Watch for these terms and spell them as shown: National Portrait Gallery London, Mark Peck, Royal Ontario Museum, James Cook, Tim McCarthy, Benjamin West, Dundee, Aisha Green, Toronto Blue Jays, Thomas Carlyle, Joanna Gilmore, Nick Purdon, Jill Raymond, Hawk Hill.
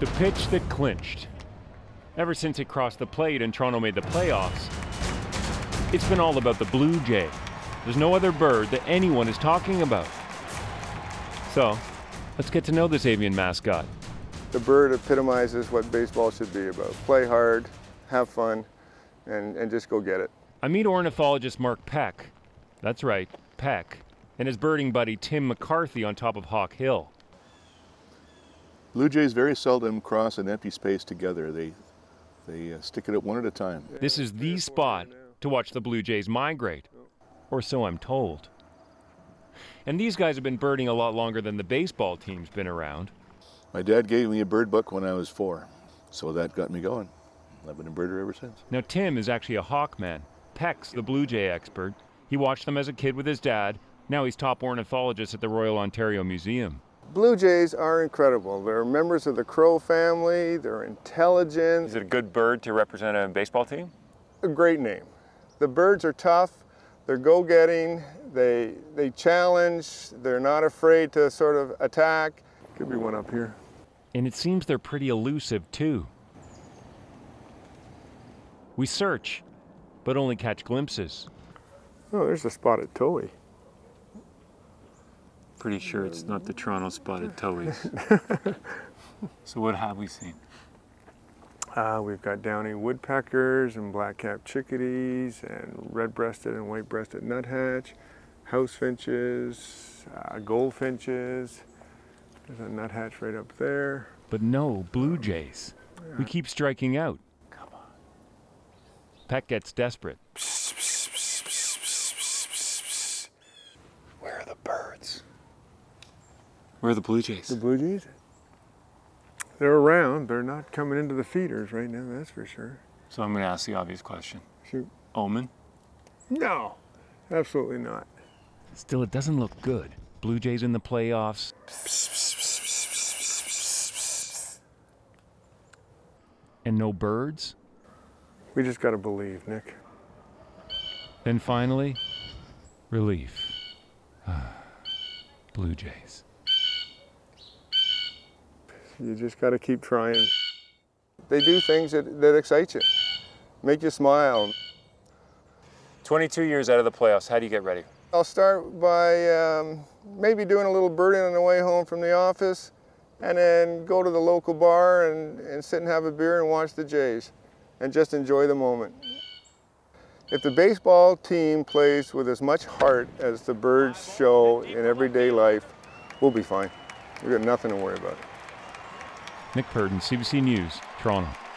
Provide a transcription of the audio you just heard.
The pitch that clinched. Ever since it crossed the plate and Toronto made the playoffs, it's been all about the blue jay. There's no other bird that anyone is talking about. So, let's get to know this avian mascot. The bird epitomizes what baseball should be about. Play hard, have fun, and just go get it. I meet ornithologist Mark Peck. That's right, Peck. And his birding buddy Tim McCarthy on top of Hawk Hill. Blue jays very seldom cross an empty space together. They stick it at one at a time. This is the spot to watch the blue jays migrate, or so I'm told. And these guys have been birding a lot longer than the baseball team's been around. My dad gave me a bird book when I was 4, so that got me going. I've been a birder ever since. Now Tim is actually a hawk man. Peck's the blue jay expert. He watched them as a kid with his dad. Now he's top ornithologist at the Royal Ontario Museum. Blue jays are incredible. They're members of the crow family, they're intelligent. Is it a good bird to represent a baseball team? A great name. The birds are tough, they're go-getting, they challenge, they're not afraid to sort of attack. Could be one up here. And it seems they're pretty elusive too. We search, but only catch glimpses. Oh, there's a spotted towhee. Pretty sure it's not the Toronto spotted towhees. So what have we seen? We've got downy woodpeckers and black-capped chickadees and red-breasted and white-breasted nuthatch, house finches, goldfinches. There's a nuthatch right up there. But no blue jays. Yeah. We keep striking out. Come on. Peck gets desperate. Psst, psst, psst, psst, psst, psst, psst. Where are the birds? Where are the blue jays? The blue jays? They're around. They're not coming into the feeders right now, that's for sure. So I'm going to ask the obvious question. Shoot. Omen? No, absolutely not. Still, it doesn't look good. Blue jays in the playoffs. And no birds? We just got to believe, Nick. And finally, relief. Blue jays. You just got to keep trying. They do things that excite you, make you smile. 22 years out of the playoffs, how do you get ready? I'll start by maybe doing a little birding on the way home from the office, and then go to the local bar and sit and have a beer and watch the jays, and just enjoy the moment. If the baseball team plays with as much heart as the birds show in everyday life, we'll be fine. We've got nothing to worry about. Nick Purdon, CBC News, Toronto.